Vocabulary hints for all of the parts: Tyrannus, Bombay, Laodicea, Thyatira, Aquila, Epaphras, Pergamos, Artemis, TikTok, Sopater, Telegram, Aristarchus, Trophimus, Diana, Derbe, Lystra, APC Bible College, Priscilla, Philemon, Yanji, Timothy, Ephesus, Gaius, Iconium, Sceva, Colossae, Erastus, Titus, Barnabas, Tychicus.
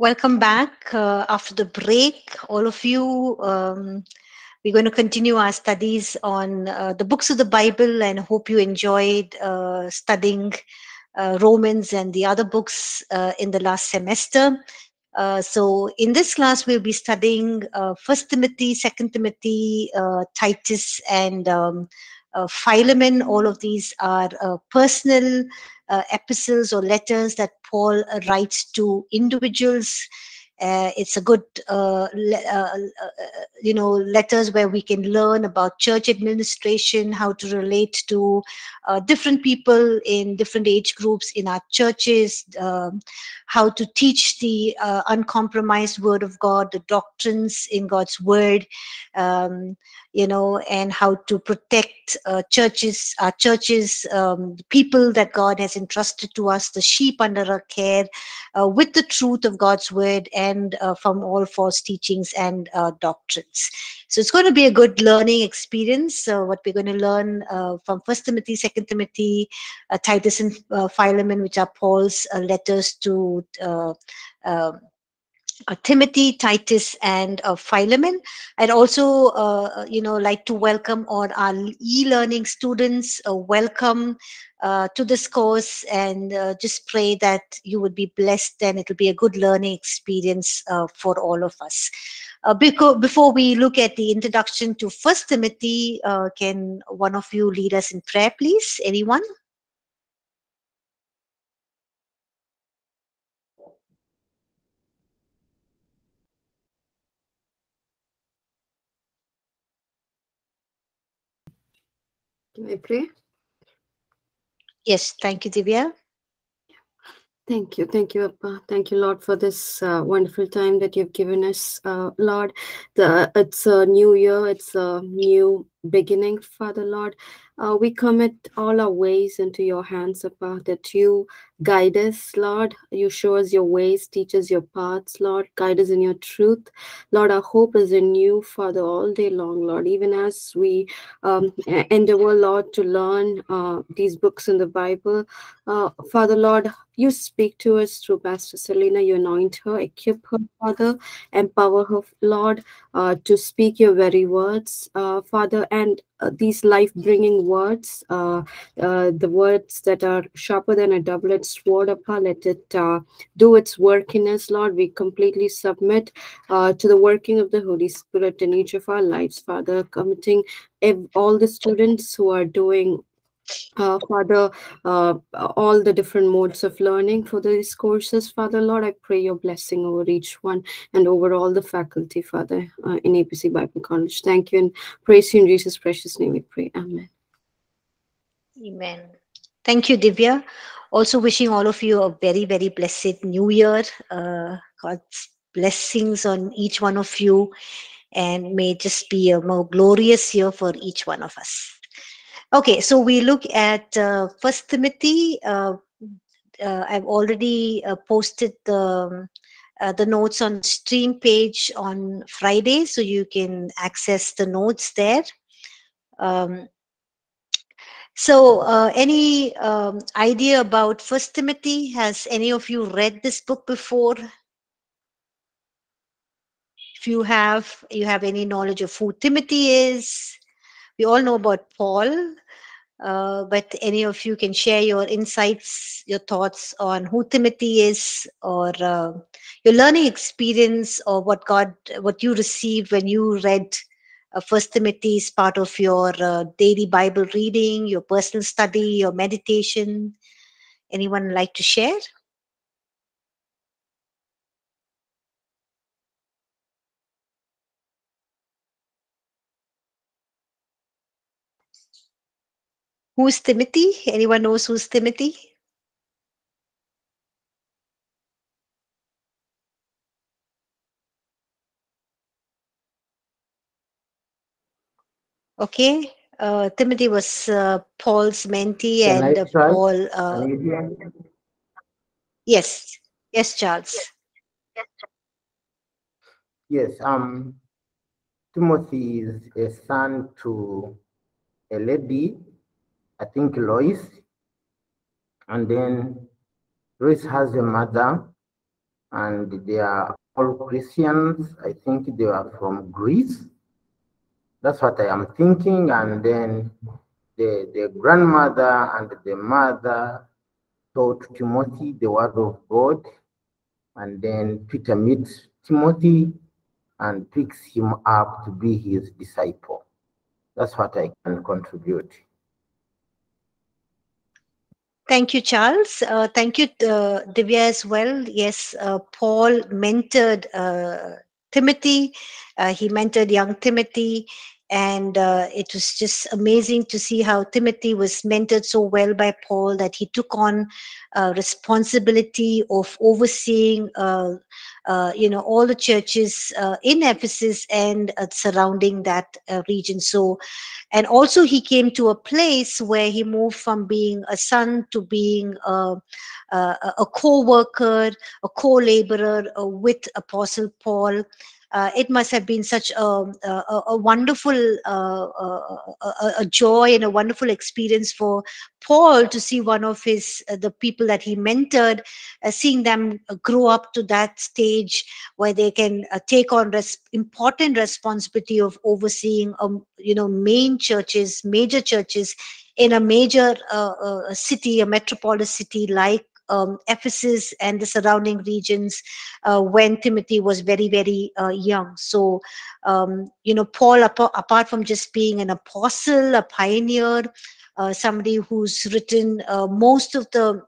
Welcome back after the break, all of you. We're going to continue our studies on the books of the Bible, and hope you enjoyed studying Romans and the other books in the last semester. So in this class, we'll be studying 1 Timothy, 2 Timothy, Titus, and Philemon. All of these are personal epistles or letters that Paul writes to individuals. It's a good, letters where we can learn about church administration, how to relate to different people in different age groups in our churches, how to teach the uncompromised Word of God, the doctrines in God's Word, and how to protect our churches, the people that God has entrusted to us, the sheep under our care, with the truth of God's Word and from all false teachings and doctrines. So it's going to be a good learning experience. So what we're going to learn from 1 Timothy, 2 Timothy, Titus and Philemon, which are Paul's letters to Timothy, Titus, and Philemon. I'd also, like to welcome all our e-learning students. Welcome to this course, and just pray that you would be blessed, and it will be a good learning experience for all of us. Before we look at the introduction to 1 Timothy, can one of you lead us in prayer, please? Anyone? Can I pray? Yes, thank you, Divya. Thank you, Appa. Thank you, Lord, for this wonderful time that you've given us, Lord. It's a new year, it's a new beginning, Father, Lord. We commit all our ways into your hands, Appa, that you guide us, Lord. You show us your ways, teach us your paths, Lord. Guide us in your truth. Lord, our hope is in you, Father, all day long, Lord. Even as we endeavor, Lord, to learn these books in the Bible, Father, Lord, you speak to us through Pastor Selena. You anoint her, equip her, Father, empower her, Lord, to speak your very words, Father, and these life-bringing words, the words that are sharper than a double-edged sword, Appa, let it do its work in us, Lord. We completely submit to the working of the Holy Spirit in each of our lives, Father, committing all the students who are doing Father, all the different modes of learning for these courses, Father, Lord, I pray your blessing over each one and over all the faculty, Father, in APC Bible College. Thank you and praise you in Jesus' precious name we pray. Amen. Amen. Thank you, Divya. Also wishing all of you a very, very blessed new year. God's blessings on each one of you, and may it just be a more glorious year for each one of us. Okay, so we look at 1 Timothy. I've already posted the notes on stream page on Friday, so you can access the notes there. Any idea about 1 Timothy? Has any of you read this book before? If you have any knowledge of who Timothy is? We all know about Paul, but any of you can share your insights, your thoughts on who Timothy is, or your learning experience, or what you received when you read 1 Timothy as part of your daily Bible reading, your personal study, your meditation. Anyone like to share? Who's Timothy? Anyone knows who's Timothy? Okay, Timothy was Paul's mentee, and Paul. Yes, Charles. Yes, Timothy is a son to a lady, I think Lois, and then Lois has a mother and they are all Christians. I think they are from Greece. That's what I am thinking. And then the grandmother and the mother taught Timothy the word of God. And then Peter meets Timothy and picks him up to be his disciple. That's what I can contribute. Thank you, Charles. Thank you, Divya, as well. Yes, Paul mentored Timothy. He mentored young Timothy. And it was just amazing to see how Timothy was mentored so well by Paul that he took on responsibility of overseeing, all the churches in Ephesus and surrounding that region. So, and also he came to a place where he moved from being a son to being a co-worker, a co-laborer with Apostle Paul. It must have been such a wonderful a joy and a wonderful experience for Paul to see one of his the people that he mentored, seeing them grow up to that stage where they can take on important responsibility of overseeing, major churches in a major city, a metropolis city like Ephesus and the surrounding regions when Timothy was very, very young. So, Paul, apart from just being an apostle, a pioneer, somebody who's written most of the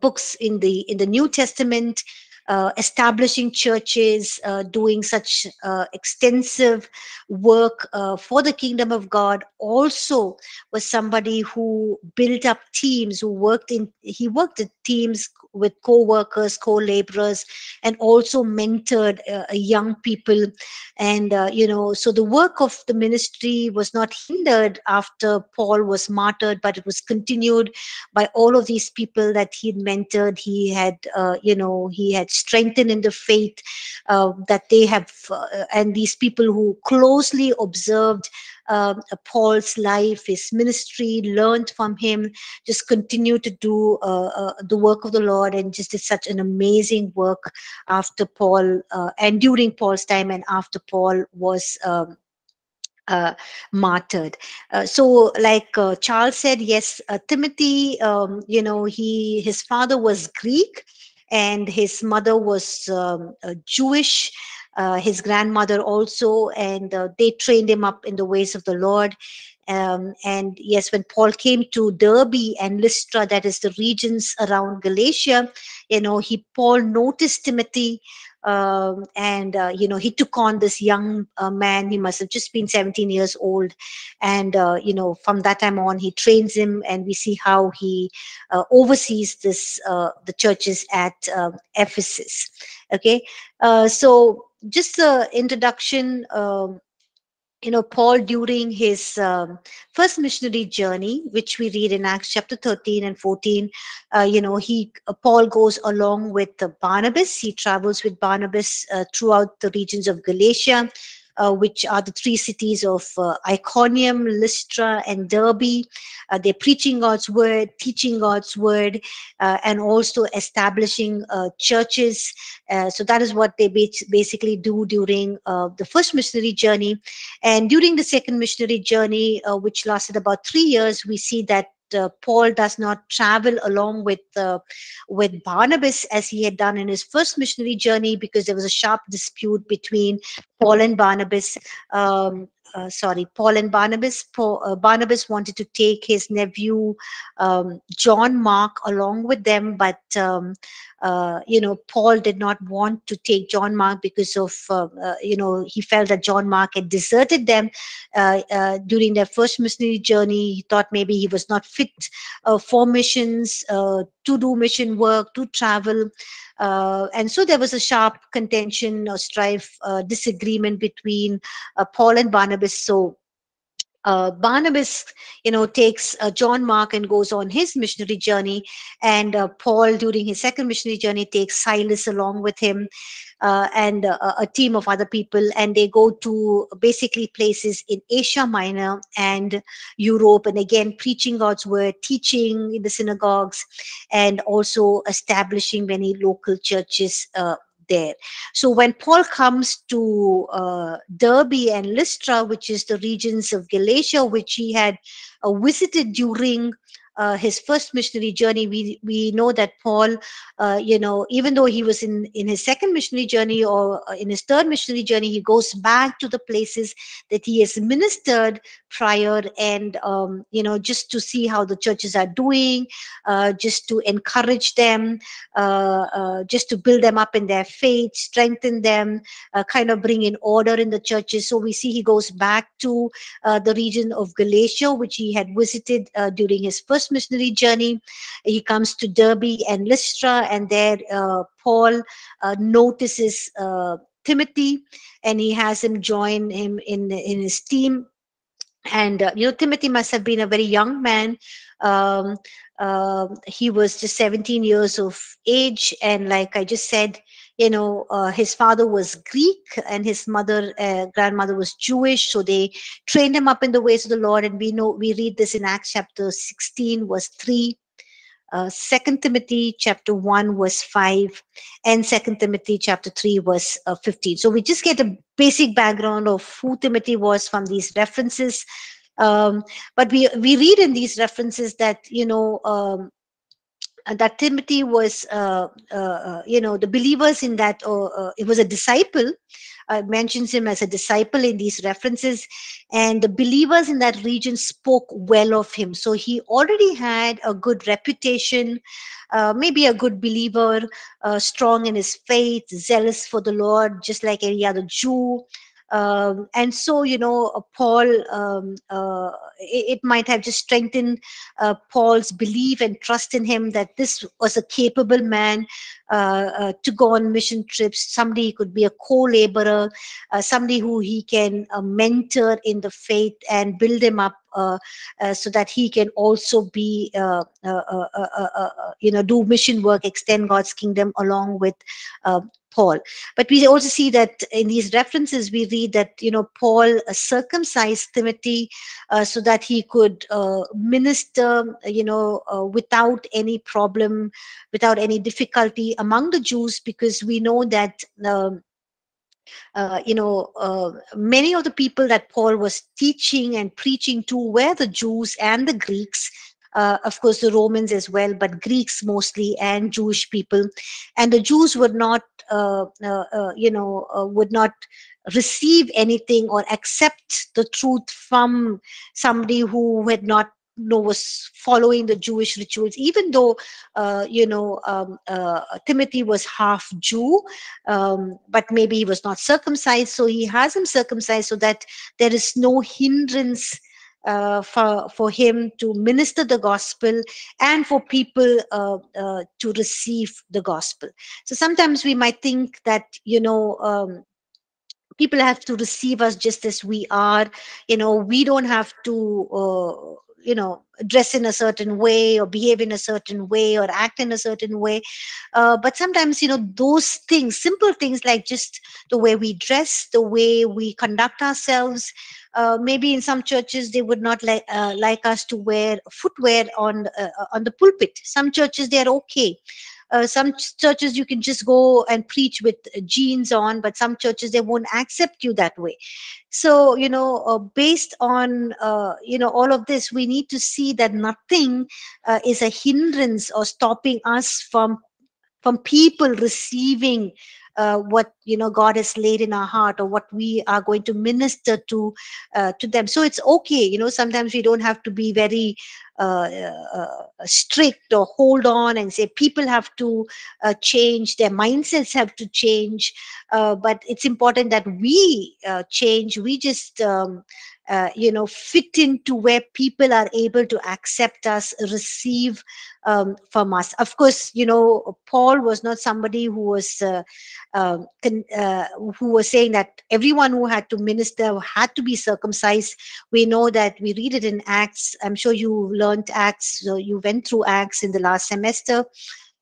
books in the New Testament, establishing churches, doing such extensive work for the kingdom of God, also was somebody who built up teams, he worked in teams with co-workers, co-laborers, and also mentored young people. And, so the work of the ministry was not hindered after Paul was martyred, but it was continued by all of these people that he had mentored. He had strengthened in the faith that they have, and these people who closely observed Paul's life, his ministry, learned from him, just continue to do the work of the Lord, and just did such an amazing work after Paul and during Paul's time and after Paul was martyred. So like Charles said, yes, Timothy, his father was Greek and his mother was Jewish. His grandmother also, and they trained him up in the ways of the Lord. And yes, when Paul came to Derbe and Lystra, that is the regions around Galatia, Paul noticed Timothy, and he took on this young man. He must have just been 17 years old, and from that time on he trains him, and we see how he oversees this the churches at Ephesus. Okay, so just the introduction. Paul, during his first missionary journey, which we read in Acts chapter 13 and 14, Paul goes along with Barnabas. He travels with Barnabas throughout the regions of Galatia, which are the three cities of Iconium, Lystra, and Derbe. They're preaching God's word, teaching God's word, and also establishing churches. So that is what they basically do during the first missionary journey. And during the second missionary journey, which lasted about 3 years, we see that Paul does not travel along with Barnabas as he had done in his first missionary journey, because there was a sharp dispute between Paul and Barnabas. Barnabas wanted to take his nephew John Mark along with them, but Paul did not want to take John Mark because of he felt that John Mark had deserted them during their first missionary journey. He thought maybe he was not fit for missions, to do mission work, to travel. And so there was a sharp contention or strife, disagreement between Paul and Barnabas. So Barnabas, takes John Mark and goes on his missionary journey, and Paul, during his second missionary journey, takes Silas along with him. and a team of other people, and they go to basically places in Asia Minor and Europe, and again preaching God's word, teaching in the synagogues, and also establishing many local churches there. So when Paul comes to Derbe and Lystra, which is the regions of Galatia, which he had visited during his first missionary journey, we know that Paul, even though he was in his second missionary journey or in his third missionary journey, he goes back to the places that he has ministered prior, and just to see how the churches are doing, just to encourage them, just to build them up in their faith, strengthen them, kind of bring in order in the churches. So we see he goes back to the region of Galatia, which he had visited during his first missionary journey. He comes to Derbe and Lystra, and there Paul notices Timothy, and he has him join him in his team. And Timothy must have been a very young man. He was just 17 years of age, and like I just said, his father was Greek and his mother, grandmother was Jewish. So they trained him up in the ways of the Lord. And we read this in Acts chapter 16, verse 3, 2 Timothy chapter 1, verse 5, and 2 Timothy chapter 3, verse 15. So we just get a basic background of who Timothy was from these references. But we read in these references that, that Timothy was, the believers in that, it was a disciple. It mentions him as a disciple in these references, and the believers in that region spoke well of him. So he already had a good reputation, maybe a good believer, strong in his faith, zealous for the Lord, just like any other Jew. And so, Paul, it might have just strengthened Paul's belief and trust in him that this was a capable man to go on mission trips, somebody who could be a co-laborer, somebody who he can mentor in the faith and build him up so that he can also be, do mission work, extend God's kingdom along with Paul. But we also see that in these references, we read that, Paul circumcised Timothy so that he could minister, without any problem, without any difficulty among the Jews, because we know that, many of the people that Paul was teaching and preaching to were the Jews and the Greeks. Of course, the Romans as well, but Greeks mostly and Jewish people. And the Jews would not, would not receive anything or accept the truth from somebody who had not was following the Jewish rituals, even though Timothy was half Jew, but maybe he was not circumcised. So he has him circumcised so that there is no hindrance for him to minister the gospel and for people to receive the gospel. So sometimes we might think that, people have to receive us just as we are. We don't have to, dress in a certain way or behave in a certain way or act in a certain way. But sometimes, those things, simple things like just the way we dress, the way we conduct ourselves. Maybe in some churches, they would not like us to wear footwear on the pulpit. Some churches, they are okay. Some churches you can just go and preach with jeans on, but some churches they won't accept you that way. So, based on, all of this, we need to see that nothing is a hindrance or stopping us from people receiving what God has laid in our heart or what we are going to minister to them. So it's okay. Sometimes we don't have to be very strict or hold on and say people have to change, their mindsets have to change, but it's important that we change. We just fit into where people are able to accept us, receive from us. Of course, Paul was not somebody who was saying that everyone who had to minister had to be circumcised. We know that we read it in Acts. I'm sure you learned Acts, so you went through Acts in the last semester.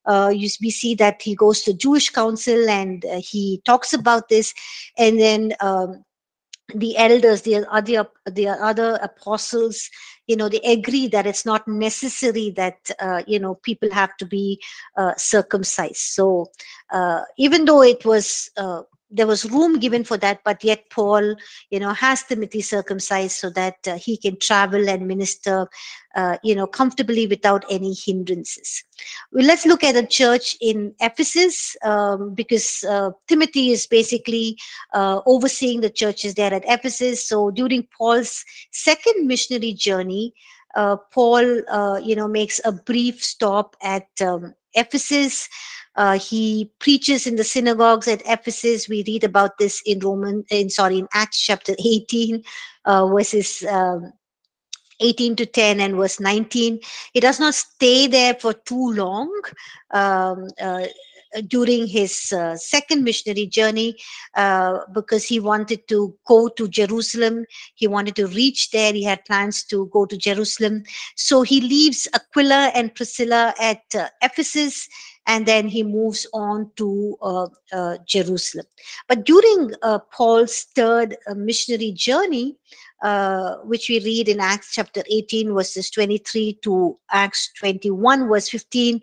we see that he goes to Jewish council and he talks about this, and then the elders, the other apostles, they agree that it's not necessary that people have to be circumcised. So even though it was there was room given for that, but yet Paul, has Timothy circumcised so that he can travel and minister, comfortably without any hindrances. Well, let's look at a church in Ephesus, because Timothy is basically overseeing the churches there at Ephesus. So during Paul's second missionary journey, Paul, makes a brief stop at Ephesus. He preaches in the synagogues at Ephesus. We read about this in in Acts chapter 18, verses 18 to 10 and verse 19. He does not stay there for too long. During his second missionary journey, because he wanted to go to Jerusalem. He wanted to reach there. He had plans to go to Jerusalem. So he leaves Aquila and Priscilla at Ephesus, and then he moves on to Jerusalem. But during Paul's third missionary journey, which we read in Acts chapter 18, verses 23 to Acts 21, verse 15,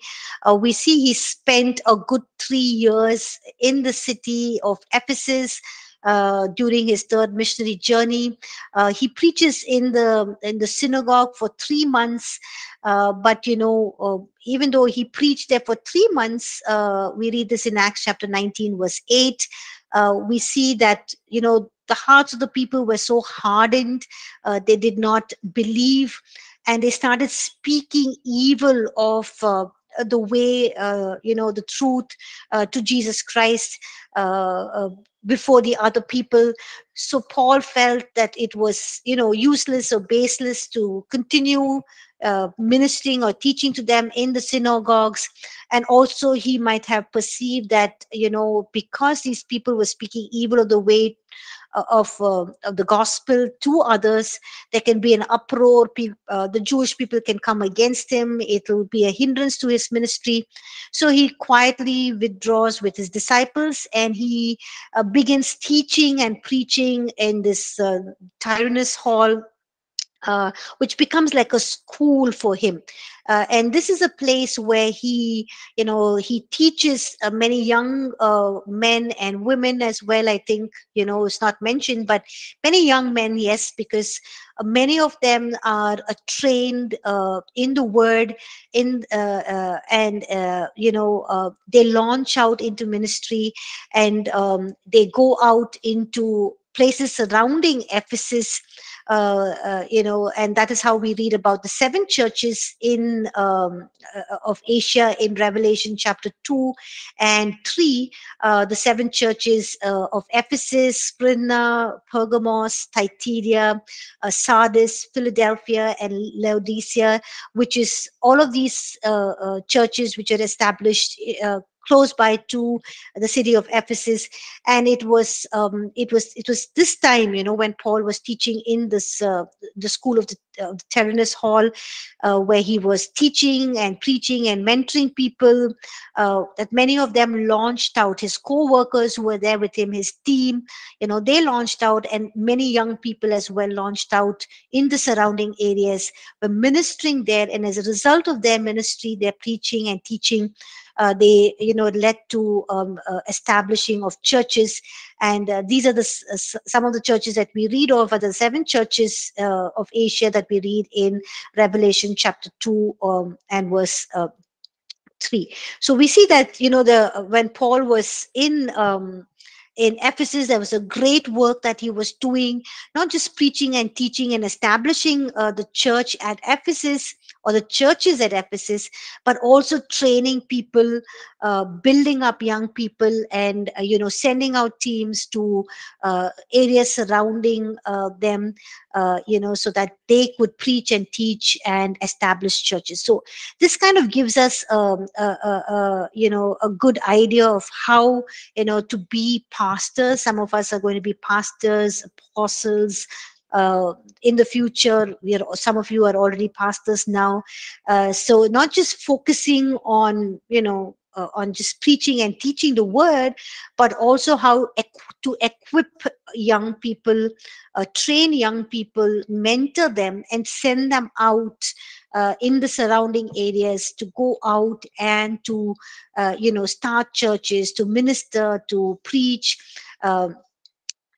we see he spent a good 3 years in the city of Ephesus. During his third missionary journey, he preaches in the synagogue for 3 months. But even though he preached there for 3 months, we read this in Acts chapter 19, verse 8. We see that the hearts of the people were so hardened, they did not believe, and they started speaking evil of the way, the truth to Jesus Christ before the other people. So Paul felt that it was, useless or baseless to continue ministering or teaching to them in the synagogues. And also he might have perceived that, because these people were speaking evil of the way of the gospel to others, there can be an uproar. The Jewish people can come against him. It will be a hindrance to his ministry. So he quietly withdraws with his disciples, and he begins teaching and preaching in this Tyrannus hall, which becomes like a school for him. And this is a place where he teaches many young men and women as well. I think, it's not mentioned, but many young men, yes, because many of them are trained in the word, they launch out into ministry, and they go out into places surrounding Ephesus, and that is how we read about the 7 churches in of Asia in Revelation chapter 2 and 3. The 7 churches of Ephesus, Smyrna, Pergamos, Thyatira, Sardis, Philadelphia, and Laodicea, which is all of these churches which are established close by to the city of Ephesus. And it was this time, when Paul was teaching in this the school of the Tyrannus hall, where he was teaching and preaching and mentoring people, that many of them launched out. His co-workers who were there with him, his team, they launched out, and many young people as well launched out in the surrounding areas, were ministering there. And as a result of their ministry, their preaching and teaching, it led to establishing of churches. And these are some of the churches that we read of, are the 7 churches of Asia that we read in Revelation chapter 2 and verse 3. So we see that, when Paul was in Ephesus, there was a great work that he was doing, not just preaching and teaching and establishing the church at Ephesus or the churches at Ephesus, but also training people, building up young people, and, sending out teams to areas surrounding them, so that they could preach and teach and establish churches. So this kind of gives us, a good idea of how, to be part. Pastors. Some of us are going to be pastors, apostles, in the future. We are, some of you are already pastors now. So not just focusing on, you know, on just preaching and teaching the word, but also how to equip young people, train young people, mentor them, and send them out in the surrounding areas to go out and to, you know, start churches, to minister, to preach,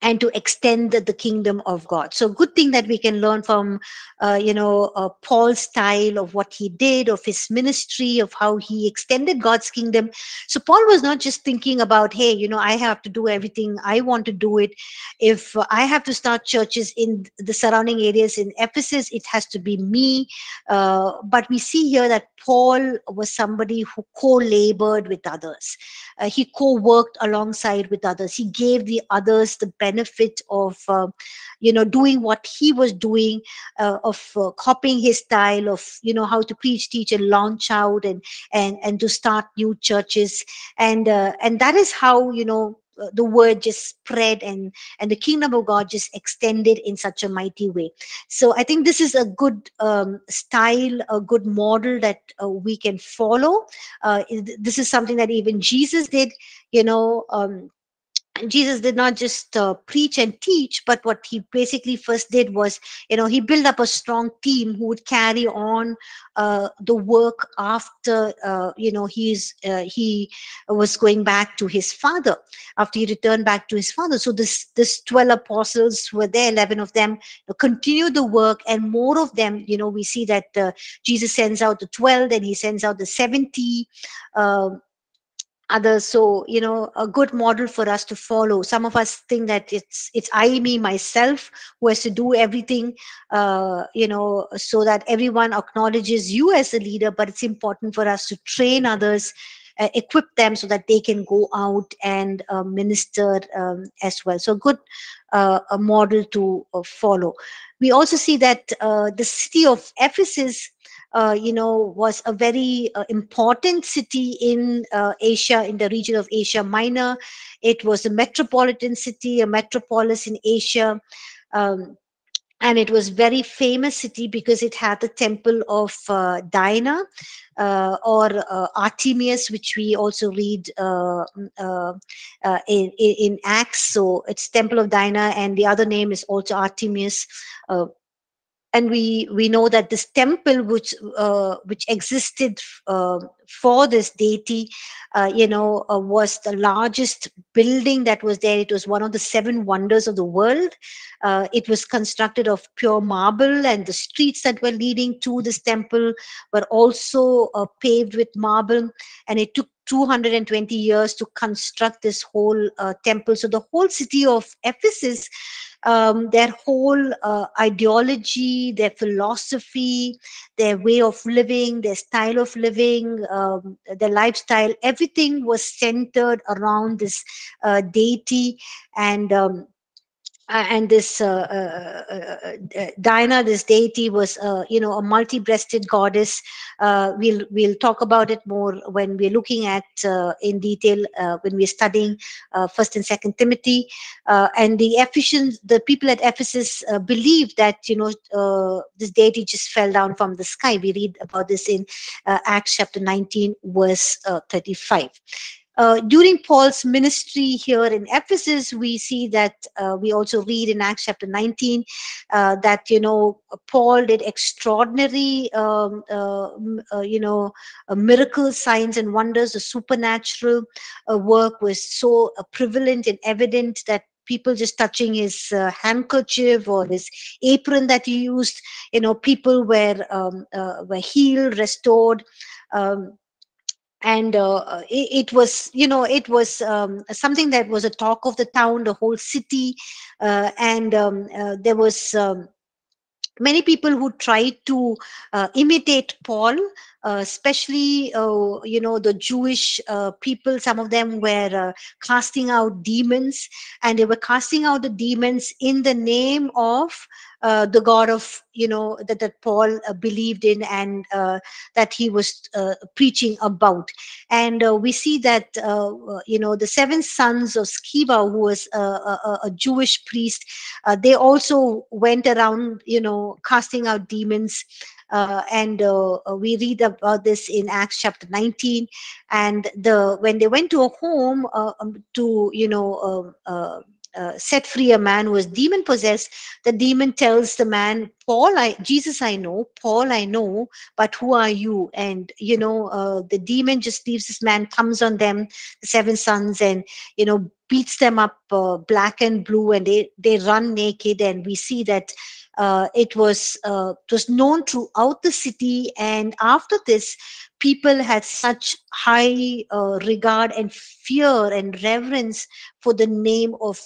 and to extend the kingdom of God. So good thing that we can learn from, you know, Paul's style of what he did, of his ministry, of how he extended God's kingdom. So Paul was not just thinking about, hey, you know, I have to do everything. I want to do it. If I have to start churches in the surrounding areas in Ephesus, it has to be me. But we see here that Paul was somebody who co-labored with others. He co-worked alongside with others. He gave the others the benefit of, you know, doing what he was doing, of copying his style of, you know, how to preach, teach, and launch out, and to start new churches, and that is how, you know, the word just spread and the kingdom of God just extended in such a mighty way. So I think this is a good style, a good model that we can follow. This is something that even Jesus did, you know. Jesus did not just preach and teach, but what he basically first did was, you know, he built up a strong team who would carry on the work after, you know, he was going back to his father, after he returned back to his father. So this 12 apostles were there, 11 of them continued the work, and more of them, you know, we see that Jesus sends out the 12, and he sends out the 70, others. So, you know, a good model for us to follow. Some of us think that it's I, me, myself who has to do everything, you know, so that everyone acknowledges you as a leader. But it's important for us to train others, equip them so that they can go out and minister as well. So good a model to follow. We also see that the city of Ephesus, you know, was a very important city in Asia, in the region of Asia Minor. It was a metropolitan city, a metropolis in Asia. And it was very famous city because it had the temple of Diana or Artemis, which we also read in Acts. So it's temple of Diana, and the other name is also Artemis. And we know that this temple, which existed for this deity, you know, was the largest building that was there. It was one of the 7 wonders of the world. It was constructed of pure marble, and the streets that were leading to this temple were also paved with marble. And it took 220 years to construct this whole temple. So the whole city of Ephesus, their whole ideology, their philosophy, their way of living, their style of living, their lifestyle, everything was centered around this deity and this Diana, this deity, was, you know, a multi-breasted goddess. We'll talk about it more when we're looking at in detail when we're studying 1st and 2nd Timothy. And the Ephesians, the people at Ephesus believed that, you know, this deity just fell down from the sky. We read about this in Acts chapter 19, verse 35. During Paul's ministry here in Ephesus, we see that we also read in Acts chapter 19 that, you know, Paul did extraordinary, you know, miracles, signs and wonders. The supernatural work was so prevalent and evident that people just touching his handkerchief or his apron that he used, you know, people were healed, restored. And it was, you know, it was something that was a talk of the town, the whole city. There was many people who tried to imitate Paul, especially, the Jewish people, some of them were casting out demons, and they were casting out the demons in the name of the God of, that Paul believed in and that he was preaching about. And we see that, the seven sons of Sceva, who was a Jewish priest, they also went around, casting out demons. We read about this in Acts chapter 19. And when they went to a home to set free a man who was demon possessed, the demon tells the man, Paul, I know, but who are you? And, the demon just leaves this man, comes on them, the seven sons, and, beats them up black and blue, and they run naked. And we see that it was known throughout the city. And after this, people had such high regard and fear and reverence for the name of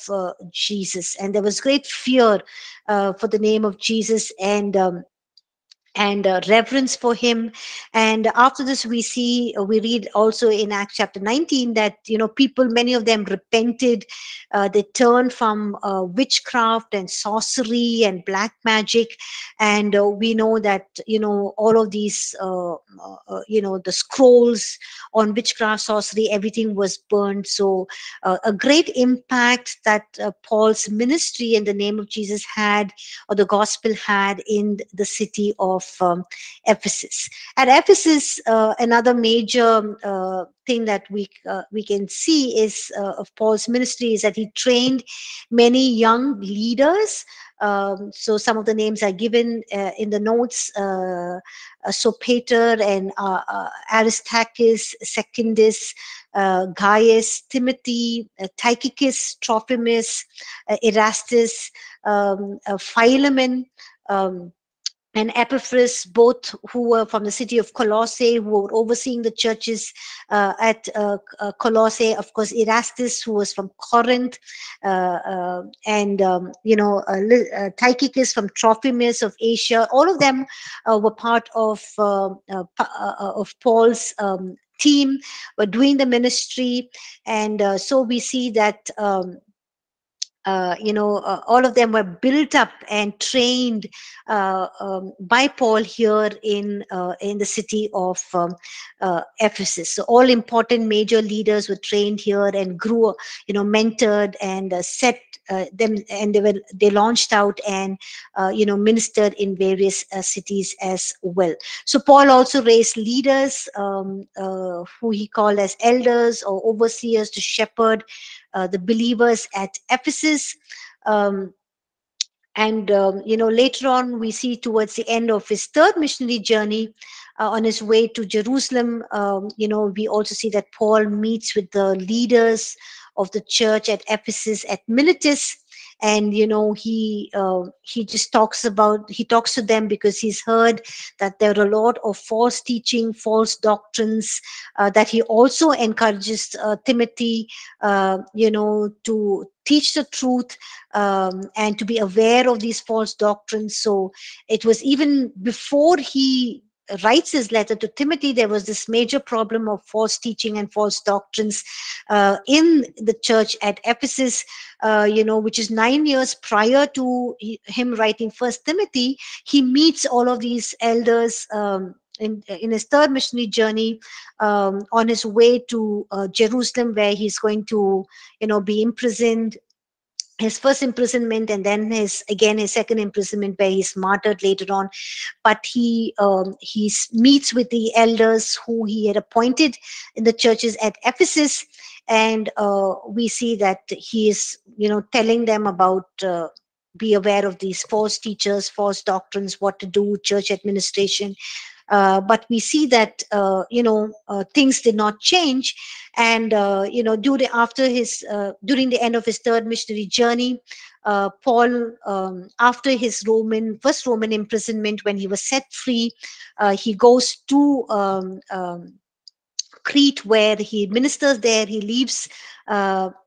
Jesus. And there was great fear for the name of Jesus and reverence for him. And after this, we read also in Acts chapter 19 that, people, many of them repented. They turned from witchcraft and sorcery and black magic. And we know that, all of these, the scrolls on witchcraft, sorcery, everything was burned. So a great impact that Paul's ministry in the name of Jesus had, or the gospel had, in the city of Ephesus. At Ephesus, another major thing that we can see is of Paul's ministry is that he trained many young leaders. So some of the names are given in the notes. Sopater and Aristarchus, Secundus, Gaius, Timothy, Tychicus, Trophimus, Erastus, Philemon, and Epaphras, both who were from the city of Colossae, who were overseeing the churches at Colossae. Of course, Erastus, who was from Corinth, and Tychicus from Trophimus of Asia. All of them were part of Paul's team, were doing the ministry. And so we see that all of them were built up and trained by Paul here in the city of Ephesus. So all important major leaders were trained here and grew, mentored and set them, and they launched out and ministered in various cities as well. So Paul also raised leaders who he called as elders or overseers to shepherd the believers at Ephesus. Later on, we see towards the end of his third missionary journey, on his way to Jerusalem, we also see that Paul meets with the leaders of the church at Ephesus at Miletus. And, he talks to them because he's heard that there are a lot of false teaching, false doctrines, that he also encourages Timothy, to teach the truth and to be aware of these false doctrines. So it was even before he writes his letter to Timothy, there was this major problem of false teaching and false doctrines in the church at Ephesus, which is 9 years prior to him writing First Timothy. He meets all of these elders in his third missionary journey on his way to Jerusalem, where he's going to, be imprisoned. His first imprisonment, and then his second imprisonment, where he's martyred later on. But he meets with the elders who he had appointed in the churches at Ephesus, and we see that he is, telling them about be aware of these false teachers, false doctrines, what to do, church administration. But we see that, things did not change. And, during the end of his third missionary journey, Paul, after his first Roman imprisonment, when he was set free, he goes to Crete, where he ministers there. He leaves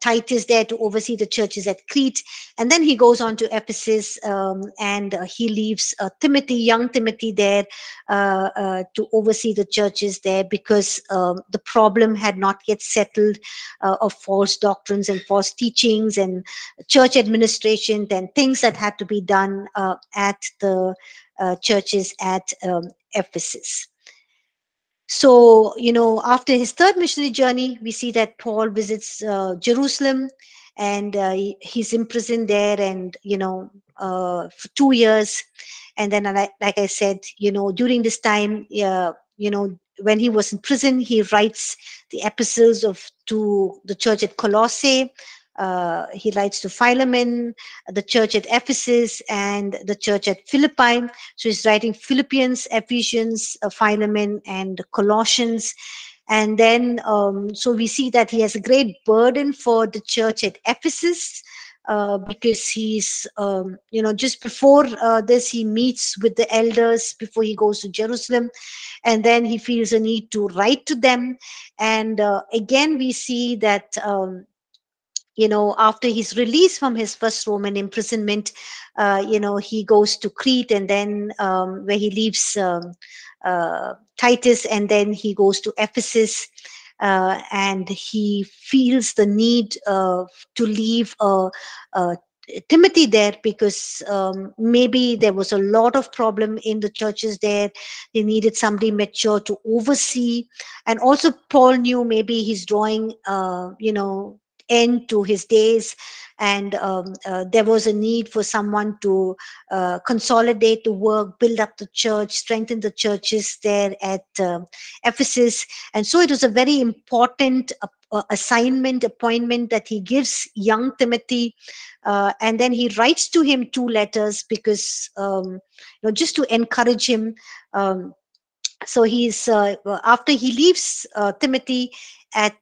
Titus there to oversee the churches at Crete. And then he goes on to Ephesus, and he leaves Timothy, young Timothy there to oversee the churches there, because the problem had not yet settled of false doctrines and false teachings and church administration and things that had to be done at the churches at Ephesus. So, you know, after his third missionary journey, we see that Paul visits Jerusalem, and he's imprisoned there, and, you know, for 2 years. And then, like I said, you know, during this time, you know, when he was in prison, he writes the epistles to the church at Colossae. He writes to Philemon, the church at Ephesus, and the church at Philippi. So he's writing Philippians, Ephesians, Philemon, and Colossians. And then, so we see that he has a great burden for the church at Ephesus, because he's, you know, just before this, he meets with the elders before he goes to Jerusalem, and then he feels a need to write to them. And again, we see that, you know, after he's released from his first Roman imprisonment, you know, he goes to Crete, and then where he leaves Titus, and then he goes to Ephesus, and he feels the need to leave Timothy there, because maybe there was a lot of problem in the churches there. They needed somebody mature to oversee. And also Paul knew maybe he's drawing, you know, end to his days, and there was a need for someone to consolidate the work, build up the church, strengthen the churches there at Ephesus. And so it was a very important appointment that he gives young Timothy, and then he writes to him 2 letters, because you know, just to encourage him. So he's after he leaves Timothy at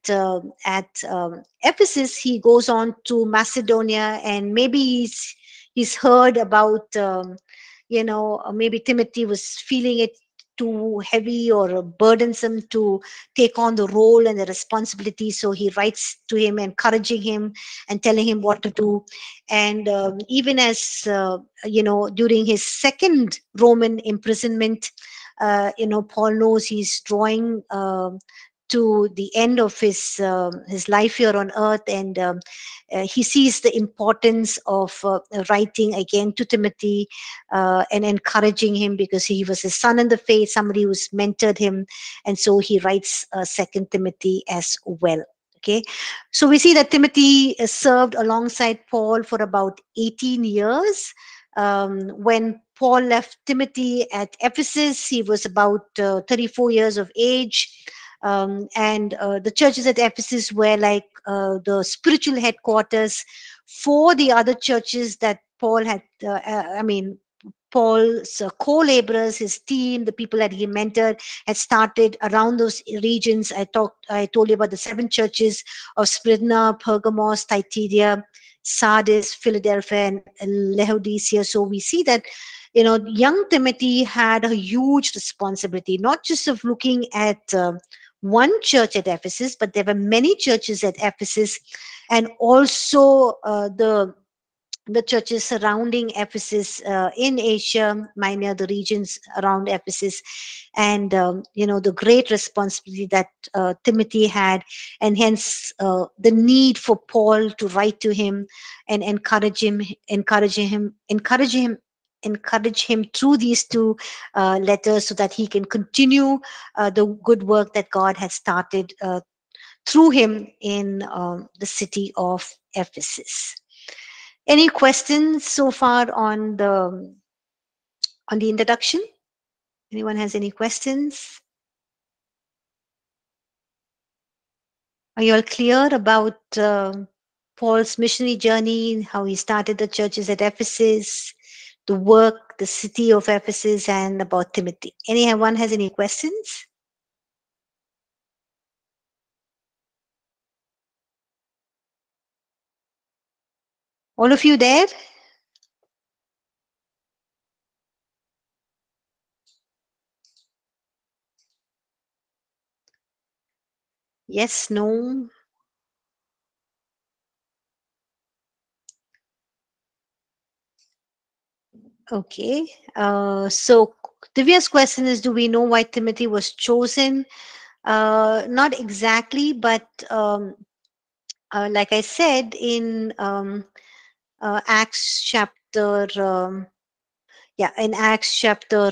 Ephesus, he goes on to Macedonia, and maybe he's heard about, you know, maybe Timothy was feeling it too heavy or burdensome to take on the role and the responsibility. So he writes to him, encouraging him and telling him what to do. And even as, you know, during his second Roman imprisonment, you know, Paul knows he's drawing to the end of his life here on earth, and he sees the importance of writing again to Timothy and encouraging him, because he was his son in the faith, somebody who's mentored him, and so he writes 2 Timothy as well. Okay, so we see that Timothy served alongside Paul for about 18 years. When Paul left Timothy at Ephesus, he was about 34 years of age. And the churches at Ephesus were like the spiritual headquarters for the other churches that Paul had, Paul's co-laborers, his team, the people that he mentored, had started around those regions. I told you about the 7 churches of Smyrna, Pergamos, Thyatira, Sardis, Philadelphia, and Laodicea. So we see that, you know, young Timothy had a huge responsibility, not just of looking at one church at Ephesus, but there were many churches at Ephesus, and also the churches surrounding Ephesus in Asia Minor, the regions around Ephesus, and, you know, the great responsibility that Timothy had, and hence the need for Paul to write to him and encourage him through these 2 letters, so that he can continue the good work that God had started through him in the city of Ephesus. Any questions so far on the introduction? Anyone has any questions? Are you all clear about Paul's missionary journey, how he started the churches at Ephesus, the work, the city of Ephesus, and about Timothy? Anyone has any questions? All of you there? Yes, no. Okay. So Divya's question is, do we know why Timothy was chosen? Not exactly, but like I said, in Acts chapter, in Acts chapter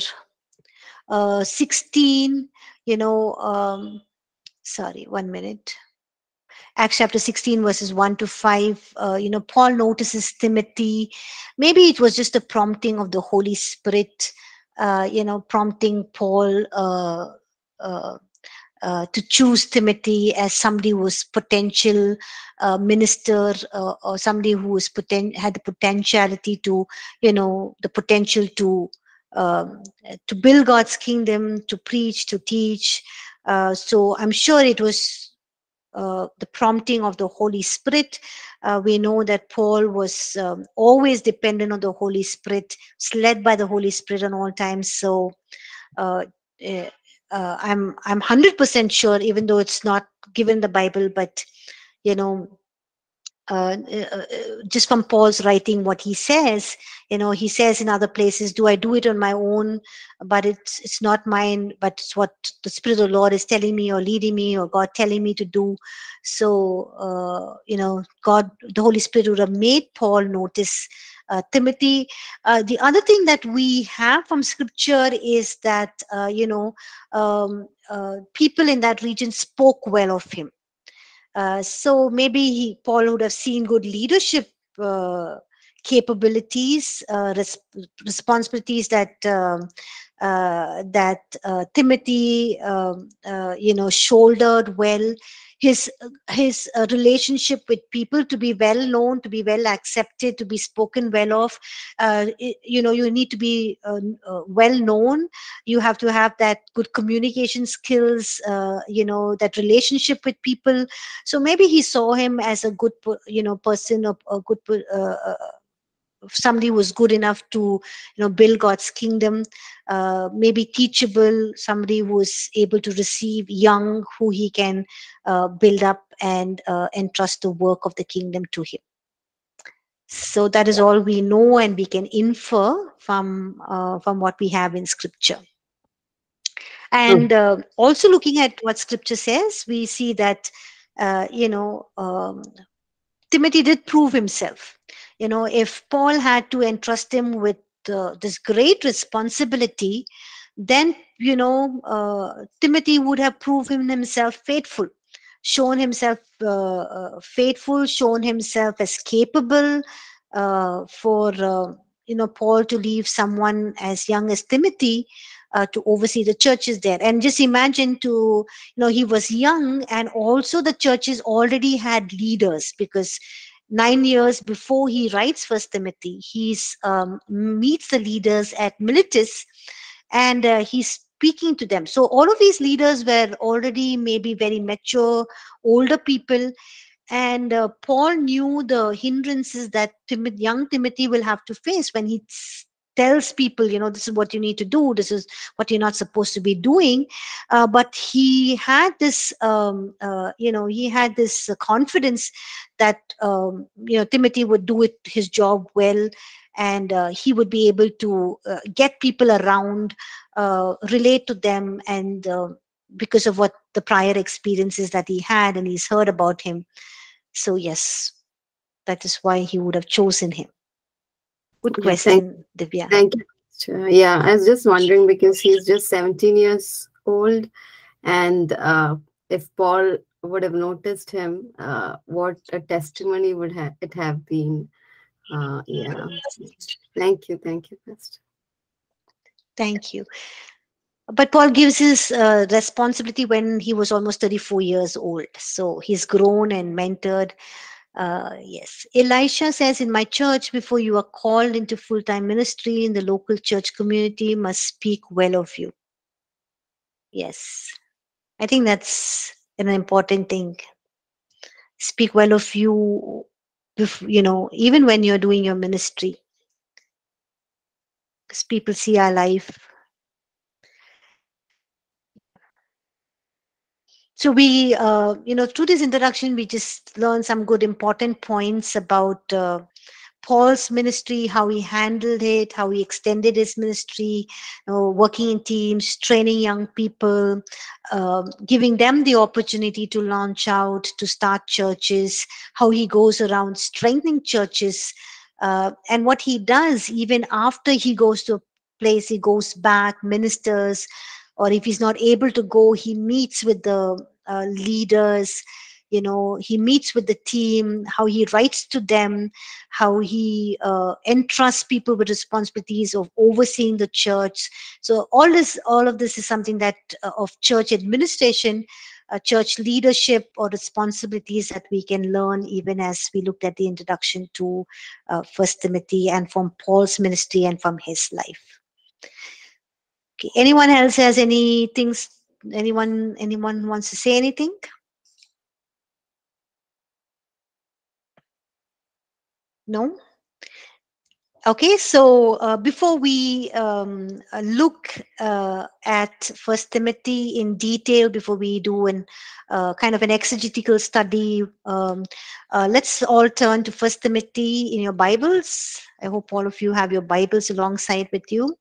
16, sorry, 1 minute. Acts chapter 16 verses 1 to 5, Paul notices Timothy. Maybe it was just a prompting of the Holy Spirit, prompting Paul to choose Timothy as somebody who was potential minister, or somebody who was had the potentiality to, the potential to build God's kingdom, to preach, to teach. So I'm sure it was the prompting of the Holy Spirit. We know that Paul was always dependent on the Holy Spirit, led by the Holy Spirit at all times. So I'm 100% sure, even though it's not given the Bible, but just from Paul's writing, what he says, he says in other places, do I do it on my own? But it's not mine, but it's what the Spirit of the Lord is telling me or leading me or God telling me to do. So, the Holy Spirit would have made Paul notice Timothy. The other thing that we have from scripture is that, people in that region spoke well of him. So maybe Paul would have seen good leadership capabilities, responsibilities that Timothy, shouldered well. His relationship with people to be well known, to be well accepted, to be spoken well of. You need to be well known. You have to have that good communication skills, that relationship with people. So maybe he saw him as a good, person, a good somebody who was good enough to, build God's kingdom, maybe teachable, somebody who was able to receive young, who he can build up and entrust the work of the kingdom to him. So that is all we know and we can infer from what we have in scripture. And also looking at what scripture says, we see that, Timothy did prove himself. If Paul had to entrust him with this great responsibility, then, Timothy would have proven himself faithful, shown himself faithful, shown himself as capable for, Paul to leave someone as young as Timothy to oversee the churches there. And just imagine he was young, and also the churches already had leaders, because 9 years before he writes First Timothy, he meets the leaders at Miletus, and he's speaking to them. So all of these leaders were already maybe very mature, older people, and Paul knew the hindrances that young Timothy will have to face when he tells people, this is what you need to do, this is what you're not supposed to be doing. But he had this, he had this confidence that, Timothy would do his job well, and he would be able to get people around, relate to them, and because of what the prior experiences that he had and he's heard about him. So yes, that is why he would have chosen him. Good question, Divya. Thank you. Sure. Yeah, I was just wondering, because he's just 17 years old, and if Paul would have noticed him, what a testimony would it have been. Yeah. Thank you, Pastor. Thank you. But Paul gives his responsibility when he was almost 34 years old. So he's grown and mentored. Yes. Elisha says, in my church, before you are called into full-time ministry in the local church community, must speak well of you. Yes. I think that's an important thing. Speak well of you, even when you're doing your ministry, because people see our life. So we, through this introduction, we just learned some good important points about Paul's ministry, how he handled it, how he extended his ministry, working in teams, training young people, giving them the opportunity to launch out, to start churches, how he goes around strengthening churches, and what he does even after he goes to a place, he goes back, ministers, or if he's not able to go, he meets with the leaders. You know, he meets with the team, how he writes to them, how he entrusts people with responsibilities of overseeing the church. So all of this is something that of church administration, church leadership, or responsibilities that we can learn even as we looked at the introduction to 1 Timothy and from Paul's ministry and from his life. Okay. Anyone else has any things? Anyone wants to say anything? No? Okay, so before we look at 1 Timothy in detail, before we do kind of an exegetical study, let's all turn to 1 Timothy in your Bibles. I hope all of you have your Bibles alongside with you.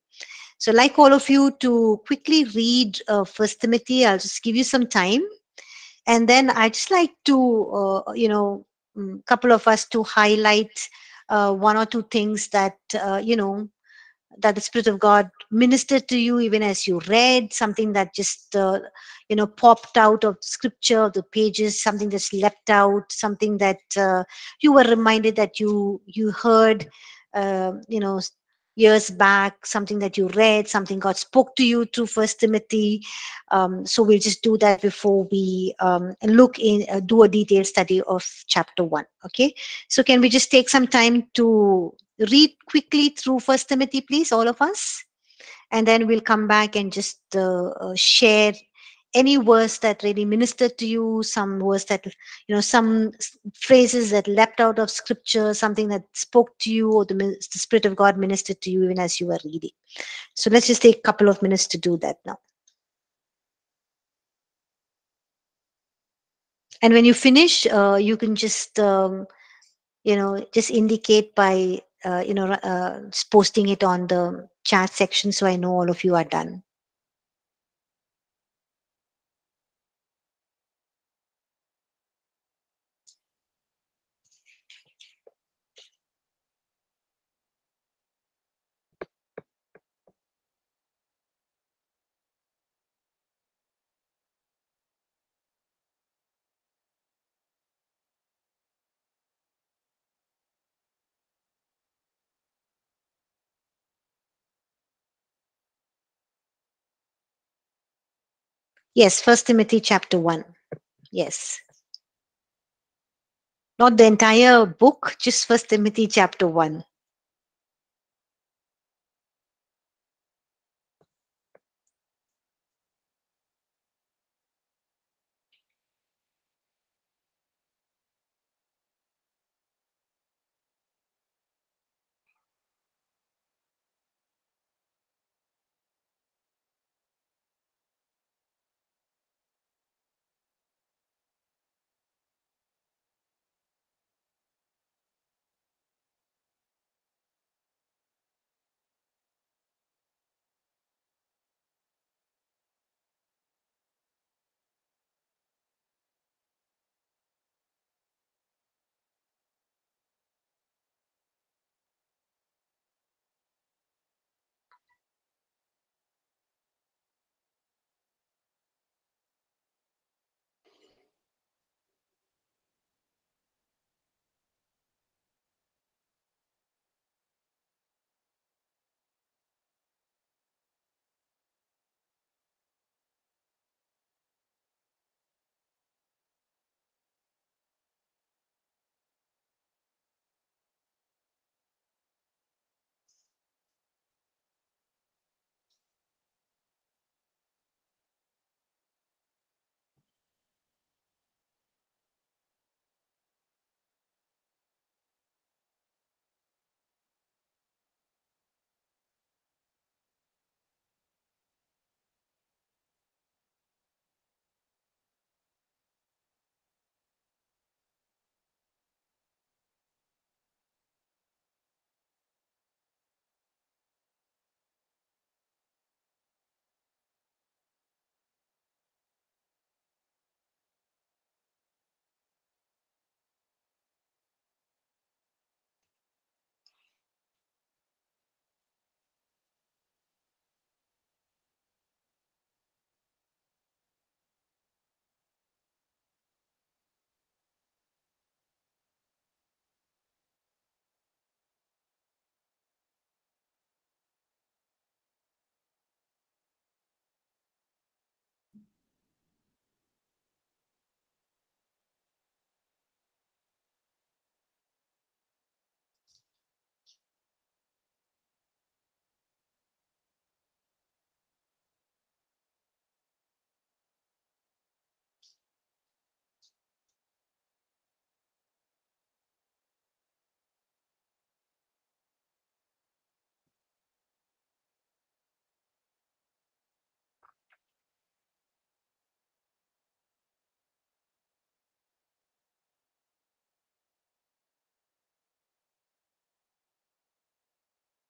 So I'd like all of you to quickly read 1 Timothy. I'll just give you some time. And then I'd just like to, couple of us to highlight one or two things that, that the Spirit of God ministered to you even as you read, something that just, popped out of scripture, the pages, something that's leapt out, something that you were reminded that you heard, years back, something that you read, something God spoke to you through 1 Timothy. So we'll just do that before we do a detailed study of chapter 1. Okay, so can we just take some time to read quickly through 1 Timothy, please, all of us? And then we'll come back and just share any words that really ministered to you, some words that, some phrases that leapt out of scripture, something that spoke to you, or the Spirit of God ministered to you even as you were reading. So let's just take a couple of minutes to do that now. And when you finish, you can just, just indicate by, posting it on the chat section so I know all of you are done. Yes, 1 Timothy chapter 1. Yes. Not the entire book, just 1 Timothy chapter 1.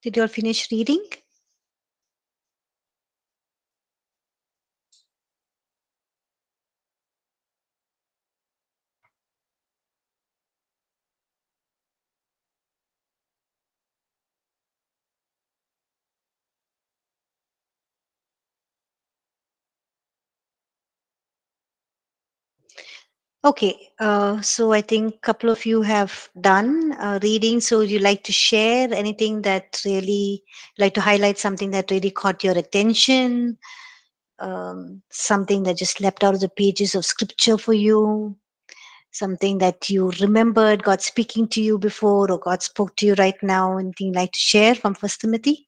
Did you all finish reading? Okay, so I think a couple of you have done reading. So would you like to share anything that really, like to highlight something that really caught your attention, something that just leapt out of the pages of scripture for you, something that you remembered God speaking to you before or God spoke to you right now, anything you'd like to share from 1 Timothy?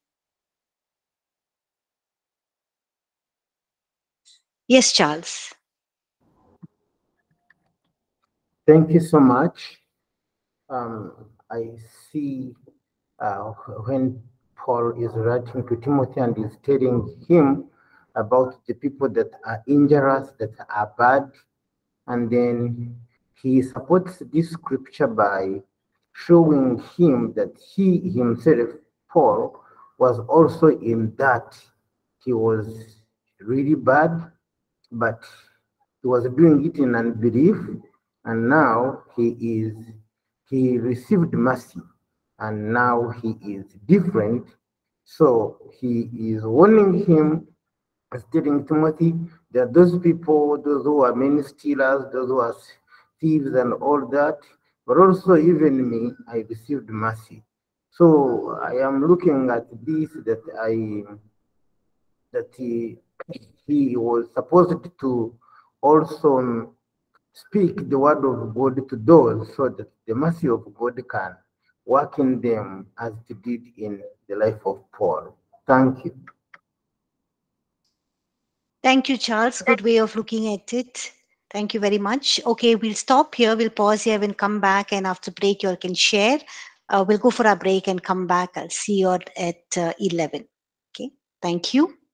Yes, Charles. Thank you so much. I see when Paul is writing to Timothy and is telling him about the people that are injurious, that are bad, and then he supports this scripture by showing him that he himself, Paul, was also in that. He was really bad, but he was doing it in unbelief. And now he received mercy, and now he is different. So he is warning him, telling Timothy that those people, those who are many stealers, those who are thieves and all that, but also even me, I received mercy. So I am looking at this, that he was supposed to also speak the word of God to those, so that the mercy of God can work in them as it did in the life of Paul. Thank you. Thank you, Charles. Good way of looking at it. Thank you very much. Okay, we'll stop here. We'll pause here and come back. And after break, you all can share. We'll go for a break and come back. I'll see you all at 11. Okay, thank you.